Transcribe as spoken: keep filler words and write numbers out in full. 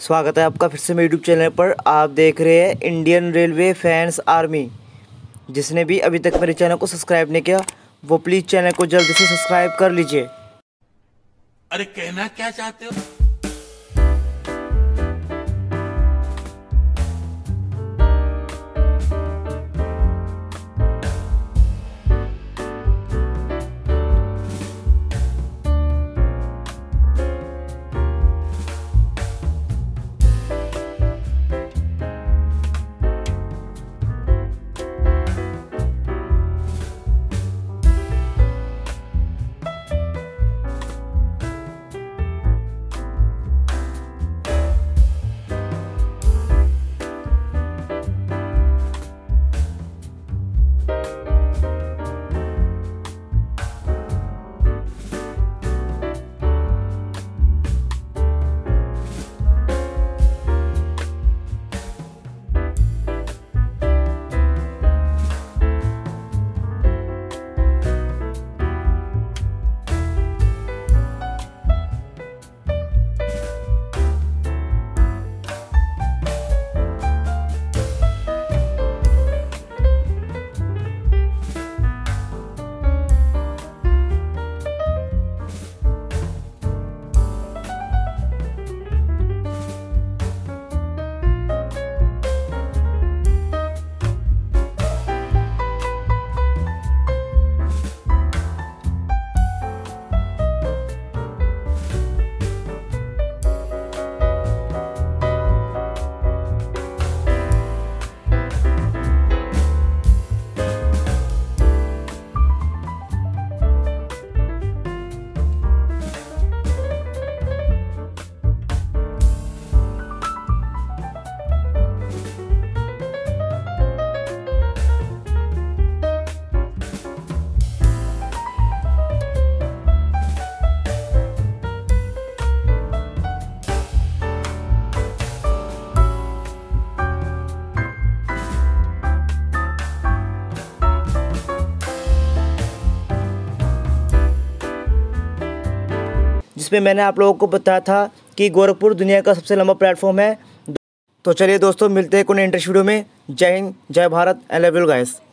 स्वागत है आपका फिर से मेरे YouTube चैनल पर। आप देख रहे हैं इंडियन रेलवे फैंस आर्मी। जिसने भी अभी तक मेरे चैनल को सब्सक्राइब नहीं किया वो प्लीज़ चैनल को जल्दी से सब्सक्राइब कर लीजिए। अरे कहना क्या चाहते हो? जिसमें मैंने आप लोगों को बताया था कि गोरखपुर दुनिया का सबसे लंबा प्लेटफॉर्म है। तो चलिए दोस्तों, मिलते हैं कोई इंटरेस्ट वीडियो में। जय हिंद, जय Bharat, and love you guys.